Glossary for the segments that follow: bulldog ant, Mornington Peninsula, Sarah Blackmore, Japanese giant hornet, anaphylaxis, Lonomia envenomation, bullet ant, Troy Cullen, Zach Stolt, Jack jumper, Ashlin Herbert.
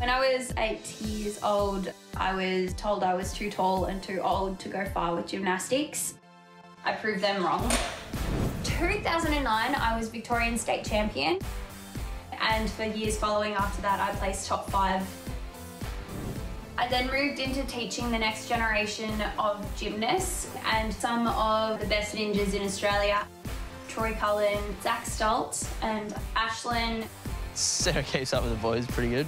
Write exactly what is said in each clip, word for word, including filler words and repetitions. When I was eight years old, I was told I was too tall and too old to go far with gymnastics. I proved them wrong. two thousand nine, I was Victorian state champion. And for years following after that, I placed top five. I then moved into teaching the next generation of gymnasts and some of the best ninjas in Australia. Troy Cullen, Zach Stolt, and Ashlin. Sarah keeps up with the boys pretty good.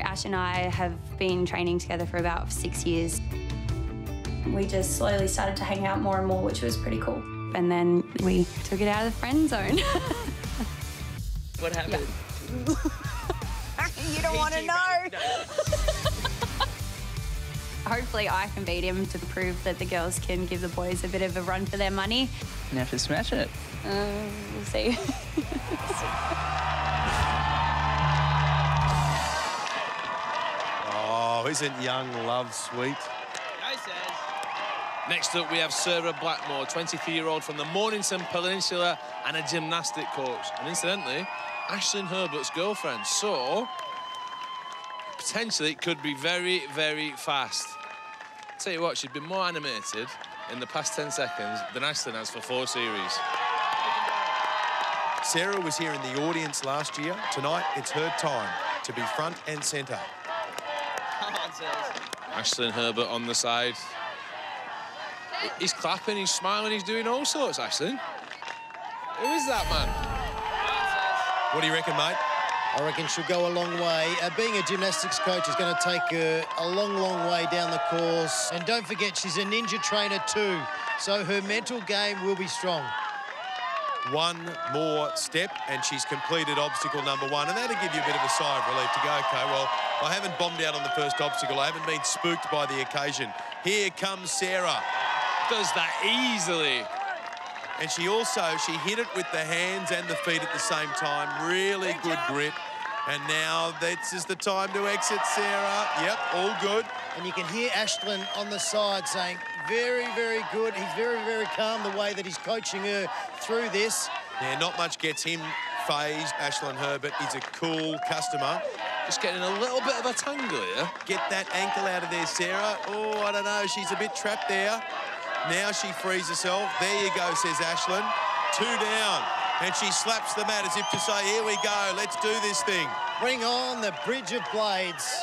Ash and I have been training together for about six years. We just slowly started to hang out more and more, which was pretty cool. And then we took it out of the friend zone. What happened? Yeah. You don't want to know. Hopefully I can beat him to prove that the girls can give the boys a bit of a run for their money. Now to smash it. Uh, we'll see. Oh, isn't young love sweet? Next up, we have Sarah Blackmore, twenty-three-year-old from the Mornington Peninsula and a gymnastic coach. And incidentally, Ashlin Herbert's girlfriend. So, potentially, it could be very, very fast. I'll tell you what, she's been more animated in the past ten seconds than Ashlin has for four series. Sarah was here in the audience last year. Tonight, it's her time to be front and centre. Ashlin Herbert on the side. He's clapping, he's smiling, he's doing all sorts, Ashlin. Who is that man? What do you reckon, mate? I reckon she'll go a long way. Uh, being a gymnastics coach is going to take her a long, long way down the course. And don't forget, she's a ninja trainer too, so her mental game will be strong. One more step, and she's completed obstacle number one, and that'll give you a bit of a sigh of relief to go, OK, well, I haven't bombed out on the first obstacle. I haven't been spooked by the occasion. Here comes Sarah. Does that easily. And she also, she hit it with the hands and the feet at the same time. Really good grip. And now this is the time to exit, Sarah. Yep, all good. And you can hear Ashlin on the side saying, very, very good. He's very, very calm the way that he's coaching her through this. Yeah, not much gets him phased. Ashlin Herbert is a cool customer. Just getting a little bit of a tangle here. Get that ankle out of there, Sarah. Oh, I don't know, she's a bit trapped there. Now she frees herself. There you go, says Ashlin. Two down. And she slaps the mat as if to say, here we go, let's do this thing. Bring on the bridge of blades.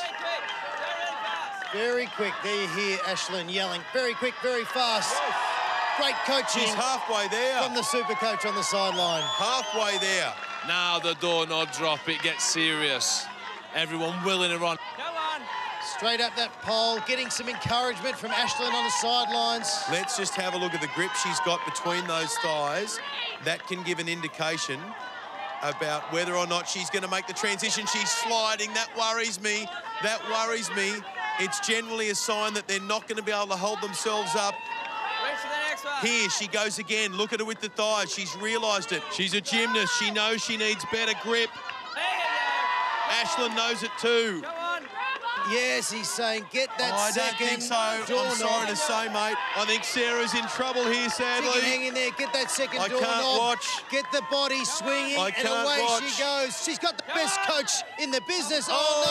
Very quick, very fast. Very quick. There you hear Ashlin yelling. Very quick, very fast. Yes. Great coaching. She's halfway there. From the super coach on the sideline. Halfway there. Now the doorknob drop, it gets serious. Everyone willing her on. Straight up that pole, getting some encouragement from Ashlin on the sidelines. Let's just have a look at the grip she's got between those thighs. That can give an indication about whether or not she's going to make the transition. She's sliding. That worries me. That worries me. It's generally a sign that they're not going to be able to hold themselves up. Wait for the next one. Here she goes again. Look at her with the thighs. She's realised it. She's a gymnast. She knows she needs better grip. Ashlin knows it too. Yes, he's saying, get that oh, I second. I don't think so. Door I'm sorry knob. to say, mate. I think Sarah's in trouble here, sadly. She can hang in there. Get that second I door can't knob. watch. Get the body swinging, I and away watch. she goes. She's got the Come best on. coach in the business. Oh,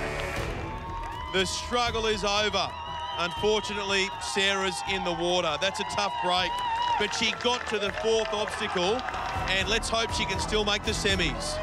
oh, no! The struggle is over. Unfortunately, Sarah's in the water. That's a tough break. But she got to the fourth obstacle, and let's hope she can still make the semis.